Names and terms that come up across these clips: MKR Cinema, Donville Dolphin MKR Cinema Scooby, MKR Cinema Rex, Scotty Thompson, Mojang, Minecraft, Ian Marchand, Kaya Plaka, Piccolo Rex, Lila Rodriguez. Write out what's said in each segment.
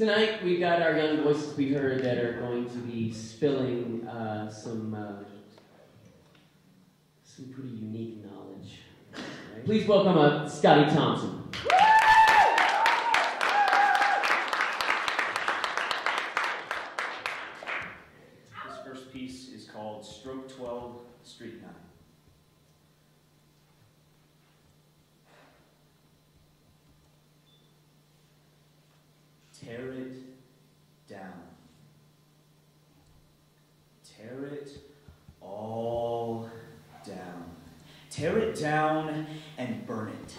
Tonight we got our young voices we heard that are going to be spilling some pretty unique knowledge. Right? Please welcome Scotty Thompson. This first piece is called Stroke 12, Street 9. Tear it down. Tear it all down. Tear it down and burn it.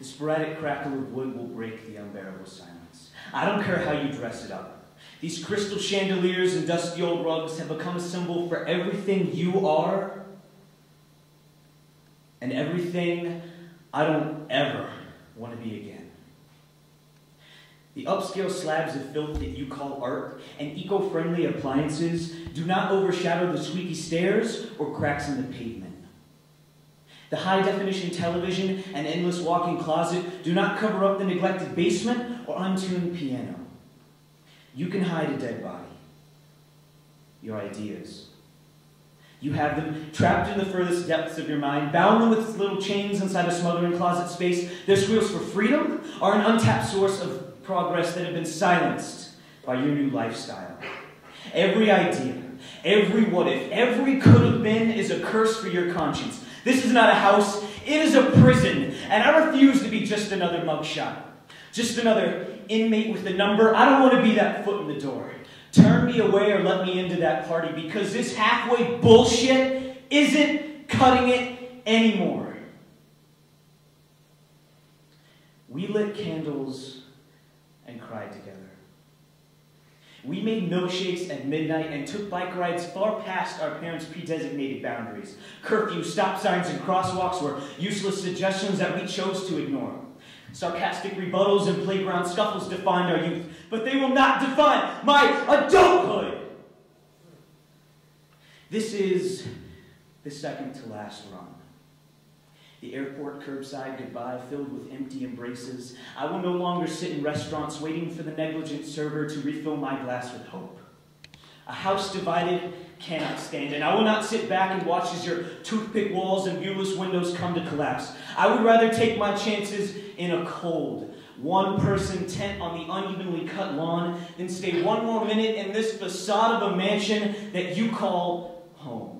The sporadic crackle of wood will break the unbearable silence. I don't care how you dress it up. These crystal chandeliers and dusty old rugs have become a symbol for everything you are and everything I don't ever want to be again. The upscale slabs of filth that you call art and eco-friendly appliances do not overshadow the squeaky stairs or cracks in the pavement. The high-definition television and endless walk-in closet do not cover up the neglected basement or untuned piano. You can hide a dead body, your ideas. You have them trapped in the furthest depths of your mind, bound with little chains inside a smothering closet space. Their squeals for freedom are an untapped source of progress that have been silenced by your new lifestyle. Every idea, every what if, every could have been is a curse for your conscience. This is not a house, it is a prison, and I refuse to be just another mugshot, just another inmate with a number. I don't want to be that foot in the door. Turn me away or let me into that party, because this halfway bullshit isn't cutting it anymore. We lit candles and cried together. We made milkshakes at midnight and took bike rides far past our parents' pre-designated boundaries. Curfew, stop signs, and crosswalks were useless suggestions that we chose to ignore. Sarcastic rebuttals and playground scuffles defined our youth, but they will not define my adulthood! This is the second to last run. The airport curbside goodbye filled with empty embraces. I will no longer sit in restaurants waiting for the negligent server to refill my glass with hope. A house divided cannot stand, and I will not sit back and watch as your toothpick walls and viewless windows come to collapse. I would rather take my chances in a cold, one-person tent on the unevenly cut lawn than stay one more minute in this facade of a mansion that you call home.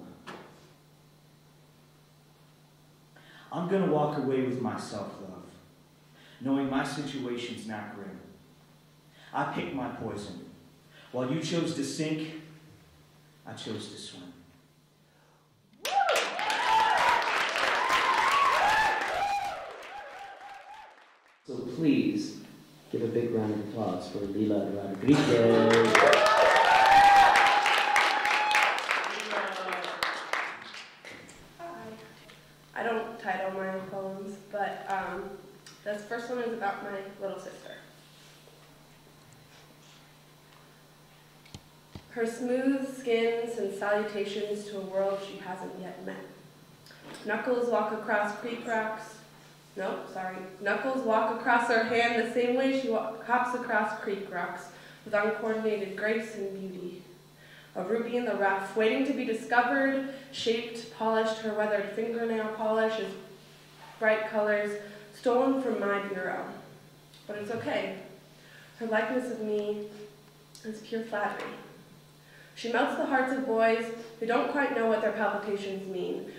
I'm going to walk away with my self-love, knowing my situation's not grim. I picked my poison. While you chose to sink, I chose to swim. So please give a big round of applause for Lila Rodriguez. Title my own poems, but this first one is about my little sister. Her smooth skin sends salutations to a world she hasn't yet met. Knuckles walk across her hand the same way she hops across creek rocks, with uncoordinated grace and beauty. A ruby in the rough, waiting to be discovered, shaped, polished, her weathered fingernail polish is bright colors, stolen from my bureau. But it's okay. Her likeness of me is pure flattery. She melts the hearts of boys who don't quite know what their palpitations mean,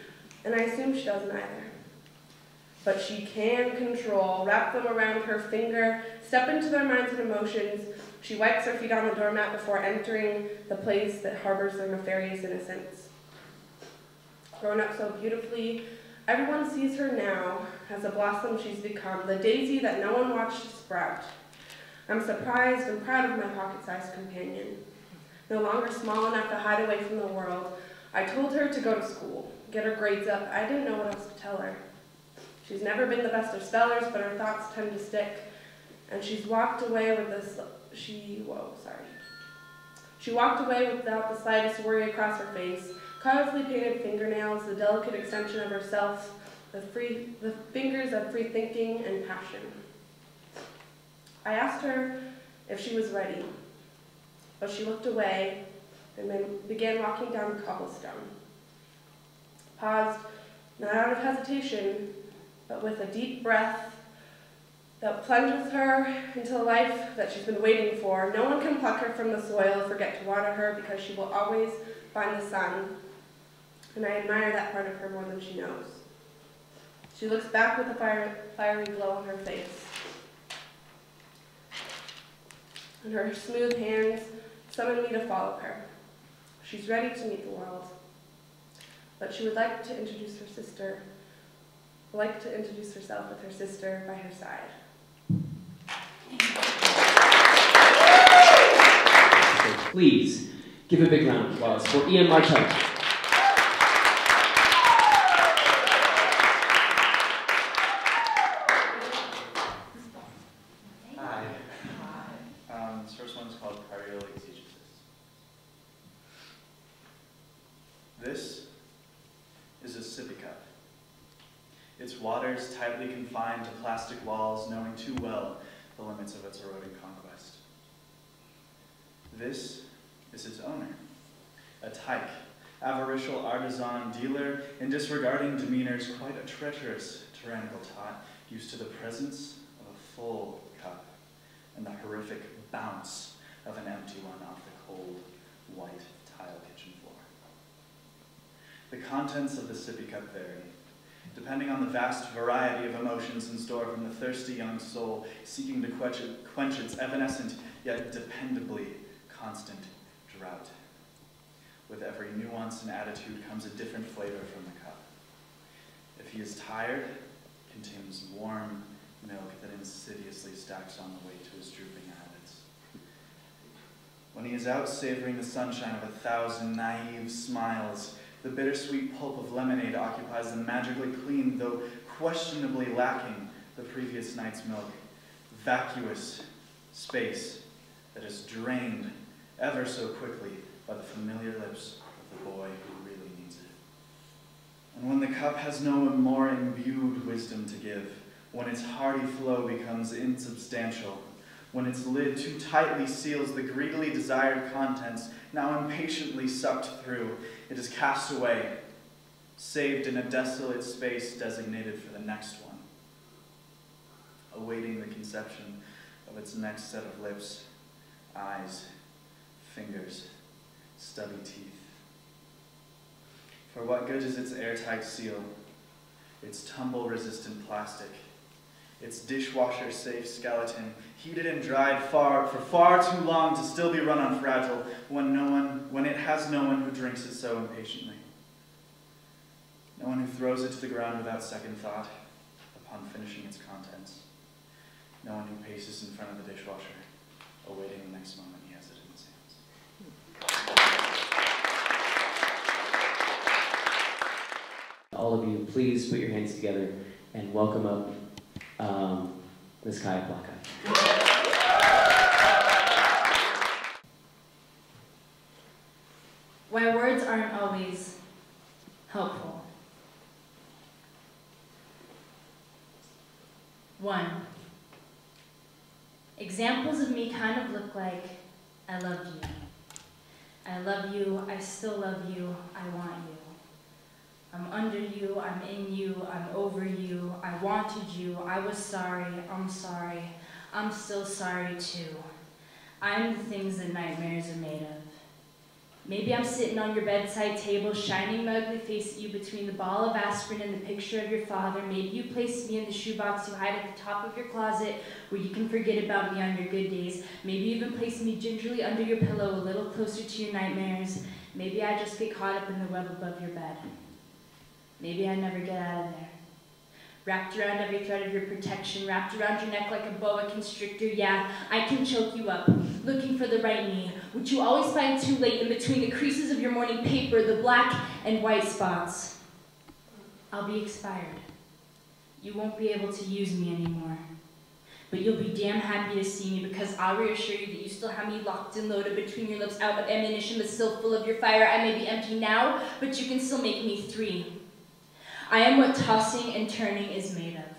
and I assume she doesn't either. But she can control, wrap them around her finger, step into their minds and emotions. She wipes her feet on the doormat before entering the place that harbors their nefarious innocence. Grown up so beautifully, everyone sees her now as a blossom she's become, the daisy that no one watched sprout. I'm surprised and proud of my pocket-sized companion. No longer small enough to hide away from the world, I told her to go to school, get her grades up. I didn't know what else to tell her. She's never been the best of spellers, but her thoughts tend to stick, and she's walked away with this. She walked away without the slightest worry across her face, colorfully painted fingernails, the delicate extension of herself, the fingers of free thinking and passion. I asked her if she was ready, but she looked away and then began walking down the cobblestone. Paused, not out of hesitation, but with a deep breath that plunges her into the life that she's been waiting for. No one can pluck her from the soil or forget to water her, because she will always find the sun. And I admire that part of her more than she knows. She looks back with a fiery glow on her face. And her smooth hands summon me to follow her. She's ready to meet the world. But she would like to introduce her sister, like to introduce herself with her sister by her side. So please give a big round of applause for Ian Marchand. Tightly confined to plastic walls, knowing too well the limits of its eroding conquest. This is its owner, a tyke, avaricious artisan dealer, in disregarding demeanors quite a treacherous tyrannical tot, used to the presence of a full cup and the horrific bounce of an empty one off the cold, white tile kitchen floor. The contents of the sippy cup vary, depending on the vast variety of emotions in store from the thirsty young soul seeking to quench its evanescent yet dependably constant drought. With every nuance and attitude comes a different flavor from the cup. If he is tired, it contains warm milk that insidiously stacks on the way to his drooping habits. When he is out savoring the sunshine of 1,000 naive smiles, the bittersweet pulp of lemonade occupies the magically clean, though questionably lacking the previous night's milk, vacuous space that is drained ever so quickly by the familiar lips of the boy who really needs it. And when the cup has no more imbued wisdom to give, when its hearty flow becomes insubstantial, when its lid too tightly seals the greedily desired contents, now impatiently sucked through, it is cast away, saved in a desolate space designated for the next one, awaiting the conception of its next set of lips, eyes, fingers, stubby teeth. For what good is its airtight seal, its tumble-resistant plastic, its dishwasher-safe skeleton, heated and dried for far too long to still be run on fragile, when it has no one who drinks it so impatiently, no one who throws it to the ground without second thought upon finishing its contents, no one who paces in front of the dishwasher, awaiting the next moment he has it in his hands. All of you, please put your hands together and welcome up Ms. Kaya Plaka. Why words aren't always helpful. 1. Examples of me kind of look like, I love you. I love you, I still love you, I want you. I'm under you, I'm in you, I'm over you, I wanted you, I was sorry, I'm still sorry too. I'm the things that nightmares are made of. Maybe I'm sitting on your bedside table, shining my ugly face at you between the ball of aspirin and the picture of your father. Maybe you placed me in the shoebox you hide at the top of your closet where you can forget about me on your good days. Maybe you even placed me gingerly under your pillow, a little closer to your nightmares. Maybe I just get caught up in the web above your bed. Maybe I never get out of there. Wrapped around every thread of your protection, wrapped around your neck like a boa constrictor, yeah, I can choke you up, looking for the right knee, which you always find too late in between the creases of your morning paper, the black and white spots. I'll be expired. You won't be able to use me anymore. But you'll be damn happy to see me, because I'll reassure you that you still have me locked and loaded between your lips, out of ammunition but still full of your fire. I may be empty now, but you can still make me 3. I am what tossing and turning is made of.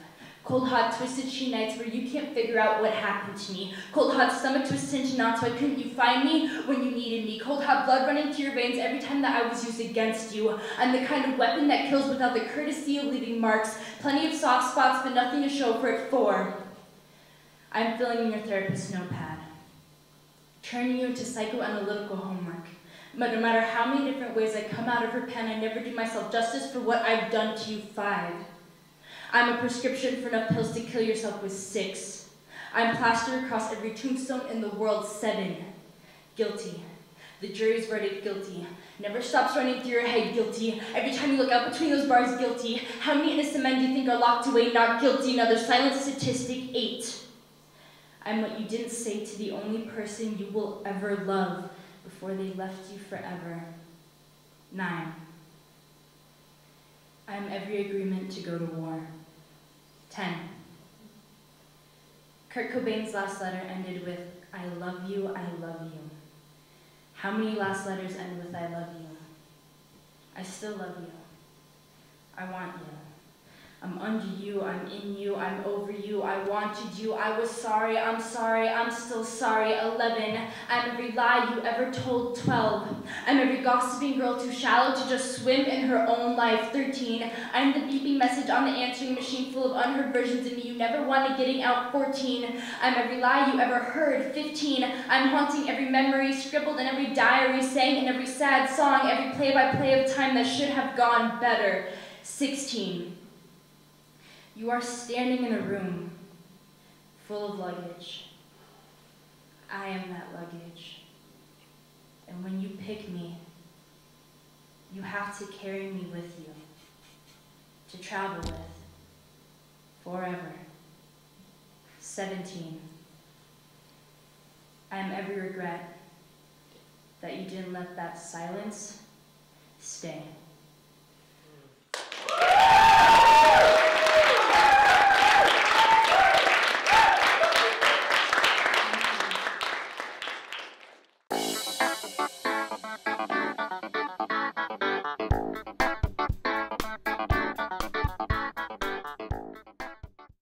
Cold, hot, twisted, she nights where you can't figure out what happened to me. Cold, hot, stomach twisted into knots, why couldn't you find me when you needed me? Cold, hot, blood running through your veins every time that I was used against you. I'm the kind of weapon that kills without the courtesy of leaving marks. Plenty of soft spots, but nothing to show for it for. I'm filling your therapist's notepad. Turning you into psychoanalytical homework. But no matter how many different ways I come out of her pen, I never do myself justice for what I've done to you 5. I'm a prescription for enough pills to kill yourself with 6. I'm plastered across every tombstone in the world 7. Guilty. The jury's verdict guilty. Never stops running through your head guilty. Every time you look out between those bars guilty. How many innocent men do you think are locked away not guilty? Another silent statistic 8. I'm what you didn't say to the only person you will ever love before they left you forever 9. I'm every agreement to go to war 10. Kurt Cobain's last letter ended with, I love you, I love you. How many last letters end with, I love you? I still love you. I want you. I'm under you, I'm in you, I'm over you, I wanted you, I was sorry, I'm sorry, I'm still sorry, 11, I'm every lie you ever told, 12, I'm every gossiping girl too shallow to just swim in her own life, 13, I'm the beeping message on the answering machine full of unheard versions of me you never wanted getting out, 14, I'm every lie you ever heard, 15, I'm haunting every memory scribbled in every diary, sang in every sad song, every play-by-play of time that should have gone better, 16, you are standing in a room full of luggage. I am that luggage. And when you pick me, you have to carry me with you, to travel with, forever. 17. I am every regret that you didn't let that silence stay.